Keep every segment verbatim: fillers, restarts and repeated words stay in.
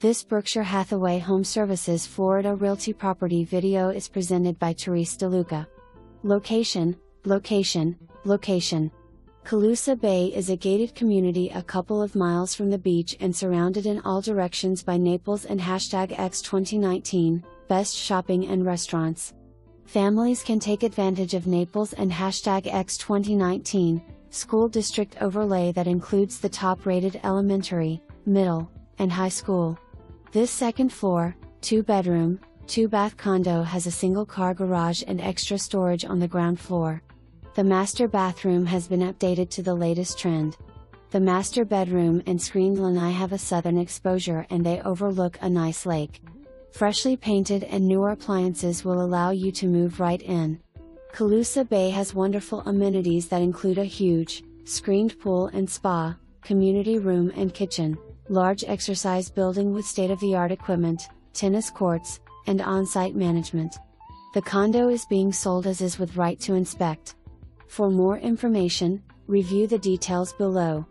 This Berkshire Hathaway Home Services Florida Realty property video is presented by Terese DeLuca. Location, location, location. Calusa Bay is a gated community a couple of miles from the beach and surrounded in all directions by Naples and hashtag X twenty nineteen, best shopping and restaurants. Families can take advantage of Naples and hashtag X twenty nineteen, school district overlay that includes the top-rated elementary, middle, and high school. This second floor, two-bedroom, two-bath condo has a single-car garage and extra storage on the ground floor. The master bathroom has been updated to the latest trend. The master bedroom and screened lanai have a southern exposure and they overlook a nice lake. Freshly painted and newer appliances will allow you to move right in. Calusa Bay has wonderful amenities that include a huge, screened pool and spa, community room and kitchen, large exercise building with state-of-the-art equipment, tennis courts, and on-site management. The condo is being sold as is with right to inspect. For more information, review the details below.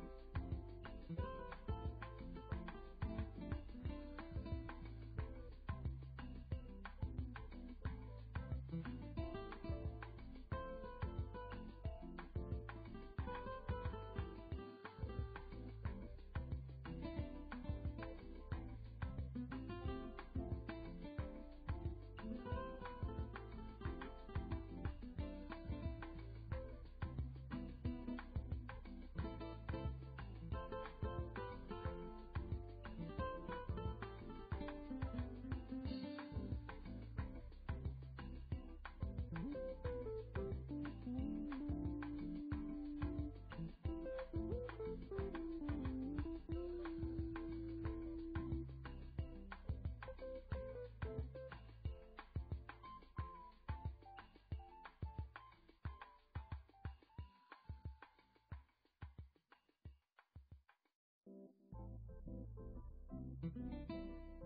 Thank you.